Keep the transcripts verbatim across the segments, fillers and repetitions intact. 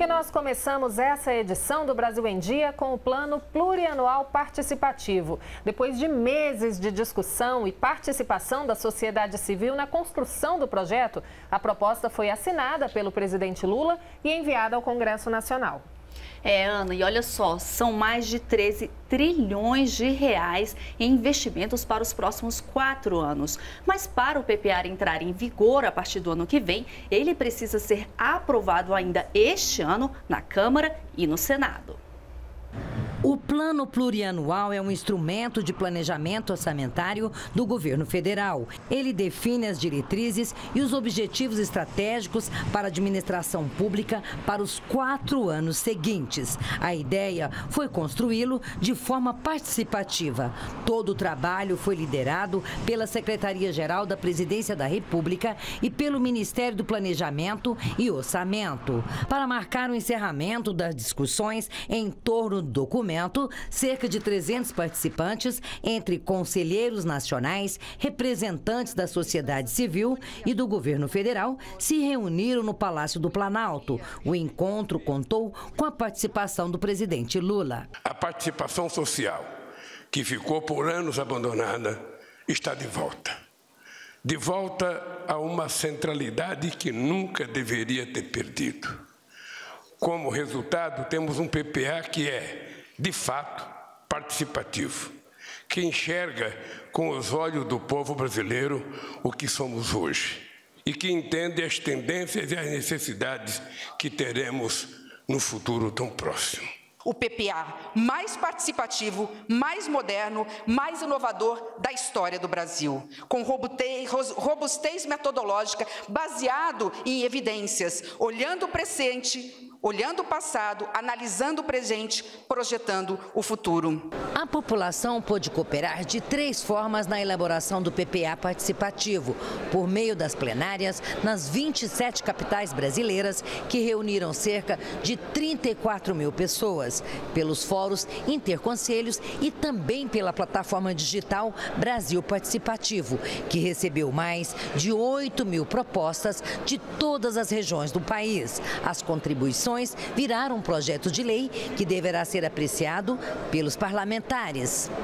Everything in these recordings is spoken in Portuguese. E nós começamos essa edição do Brasil em Dia com o Plano Plurianual Participativo. Depois de meses de discussão e participação da sociedade civil na construção do projeto, a proposta foi assinada pelo presidente Lula e enviada ao Congresso Nacional. É, Ana, e olha só, são mais de treze trilhões de reais em investimentos para os próximos quatro anos. Mas para o P P A entrar em vigor a partir do ano que vem, ele precisa ser aprovado ainda este ano na Câmara e no Senado. O Plano Plurianual é um instrumento de planejamento orçamentário do governo federal. Ele define as diretrizes e os objetivos estratégicos para a administração pública para os quatro anos seguintes. A ideia foi construí-lo de forma participativa. Todo o trabalho foi liderado pela Secretaria-Geral da Presidência da República e pelo Ministério do Planejamento e Orçamento. Para marcar o encerramento das discussões em torno do documento, cerca de trezentos participantes, entre conselheiros nacionais, representantes da sociedade civil e do governo federal, se reuniram no Palácio do Planalto. O encontro contou com a participação do presidente Lula. A participação social, que ficou por anos abandonada, está de volta. De volta a uma centralidade que nunca deveria ter perdido. Como resultado, temos um P P A que é, de fato, participativo, que enxerga com os olhos do povo brasileiro o que somos hoje e que entende as tendências e as necessidades que teremos no futuro tão próximo. O P P A mais participativo, mais moderno, mais inovador da história do Brasil, com robustez metodológica baseado em evidências, olhando o presente, olhando o passado, analisando o presente, projetando o futuro. A população pôde cooperar de três formas na elaboração do P P A participativo, por meio das plenárias nas vinte e sete capitais brasileiras, que reuniram cerca de trinta e quatro mil pessoas, pelos fóruns interconselhos e também pela plataforma digital Brasil Participativo, que recebeu mais de oito mil propostas de todas as regiões do país. As contribuições viraram um projeto de lei que deverá ser apreciado pelos parlamentares.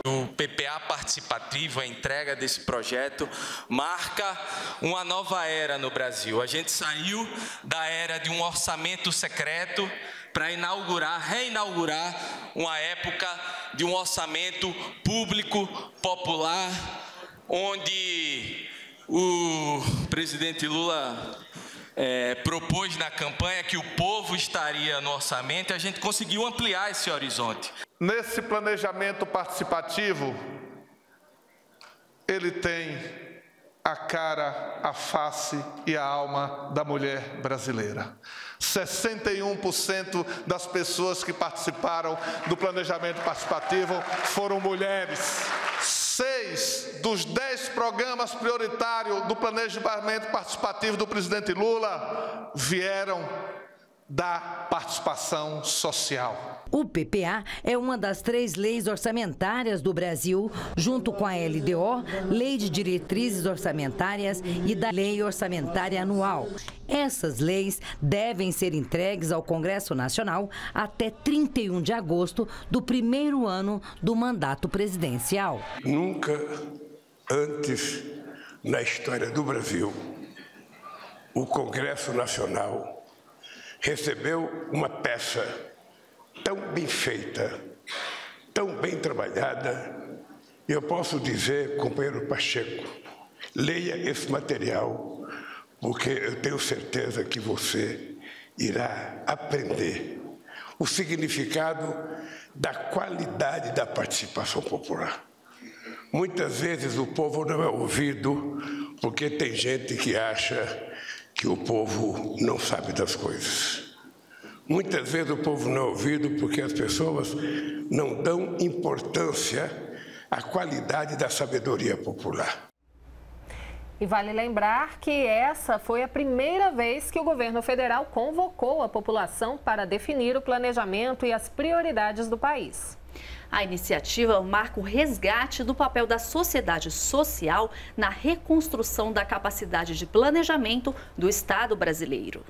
O P P A participativo, a entrega desse projeto, marca uma nova era no Brasil. A gente saiu da era de um orçamento secreto para inaugurar, reinaugurar uma época de um orçamento público, popular, onde o presidente Lula É, propôs na campanha que o povo estaria no orçamento e a gente conseguiu ampliar esse horizonte. Nesse planejamento participativo, ele tem a cara, a face e a alma da mulher brasileira. sessenta e um por cento das pessoas que participaram do planejamento participativo foram mulheres. Seis dos dez programas prioritários do planejamento participativo do presidente Lula vieram da participação social. O P P A é uma das três leis orçamentárias do Brasil, junto com a L D O, Lei de Diretrizes Orçamentárias e da Lei Orçamentária Anual. Essas leis devem ser entregues ao Congresso Nacional até trinta e um de agosto do primeiro ano do mandato presidencial. Nunca antes na história do Brasil, o Congresso Nacional recebeu uma peça tão bem feita, tão bem trabalhada, e eu posso dizer, companheiro Pacheco, leia esse material, porque eu tenho certeza que você irá aprender o significado da qualidade da participação popular. Muitas vezes o povo não é ouvido, porque tem gente que acha que o povo não sabe das coisas. Muitas vezes o povo não é ouvido porque as pessoas não dão importância à qualidade da sabedoria popular. E vale lembrar que essa foi a primeira vez que o governo federal convocou a população para definir o planejamento e as prioridades do país. A iniciativa marca o resgate do papel da sociedade social na reconstrução da capacidade de planejamento do Estado brasileiro.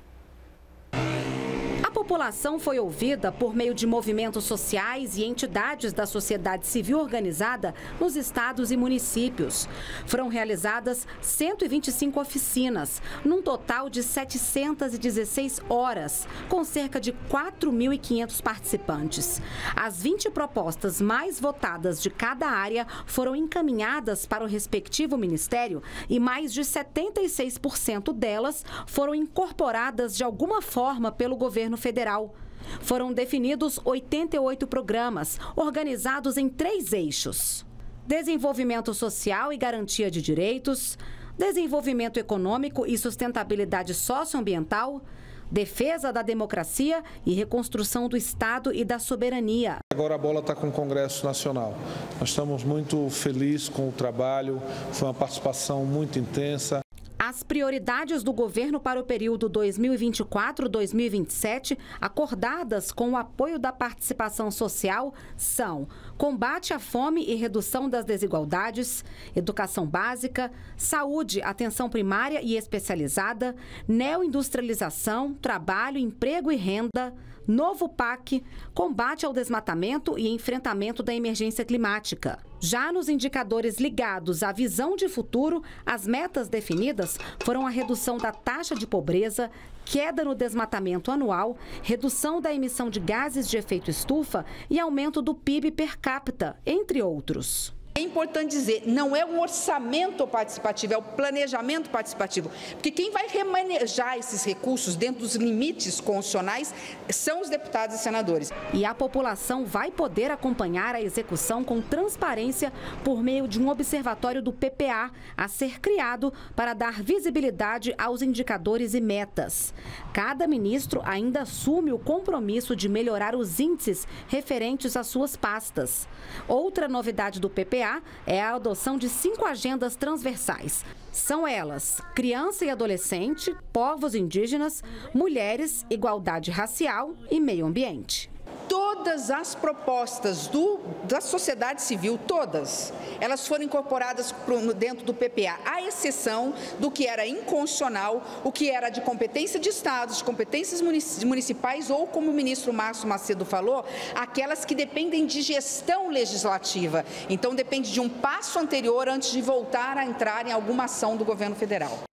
população foi ouvida por meio de movimentos sociais e entidades da sociedade civil organizada nos estados e municípios. Foram realizadas cento e vinte e cinco oficinas, num total de setecentas e dezesseis horas, com cerca de quatro mil e quinhentos participantes. As vinte propostas mais votadas de cada área foram encaminhadas para o respectivo ministério e mais de setenta e seis por cento delas foram incorporadas de alguma forma pelo governo federal. Foram definidos oitenta e oito programas, organizados em três eixos: desenvolvimento social e garantia de direitos, desenvolvimento econômico e sustentabilidade socioambiental, defesa da democracia e reconstrução do Estado e da soberania. Agora a bola está com o Congresso Nacional. Nós estamos muito felizes com o trabalho, foi uma participação muito intensa. As prioridades do governo para o período dois mil e vinte e quatro a dois mil e vinte e sete, acordadas com o apoio da participação social, são combate à fome e redução das desigualdades, educação básica, saúde, atenção primária e especializada, neoindustrialização, trabalho, emprego e renda, novo PAC, combate ao desmatamento e enfrentamento da emergência climática. Já nos indicadores ligados à visão de futuro, as metas definidas foram a redução da taxa de pobreza, queda no desmatamento anual, redução da emissão de gases de efeito estufa e aumento do P I B per capita, entre outros. É importante dizer, não é um orçamento participativo, é o planejamento participativo, porque quem vai remanejar esses recursos dentro dos limites constitucionais são os deputados e senadores. E a população vai poder acompanhar a execução com transparência por meio de um observatório do P P A a ser criado para dar visibilidade aos indicadores e metas. Cada ministro ainda assume o compromisso de melhorar os índices referentes às suas pastas. Outra novidade do P P A é a adoção de cinco agendas transversais. São elas: criança e adolescente, povos indígenas, mulheres, igualdade racial e meio ambiente. Todas as propostas do, da sociedade civil, todas, elas foram incorporadas pro, dentro do P P A, à exceção do que era inconstitucional, o que era de competência de estados, de competências municipais ou, como o ministro Márcio Macedo falou, aquelas que dependem de gestão legislativa. Então, depende de um passo anterior antes de voltar a entrar em alguma ação do governo federal.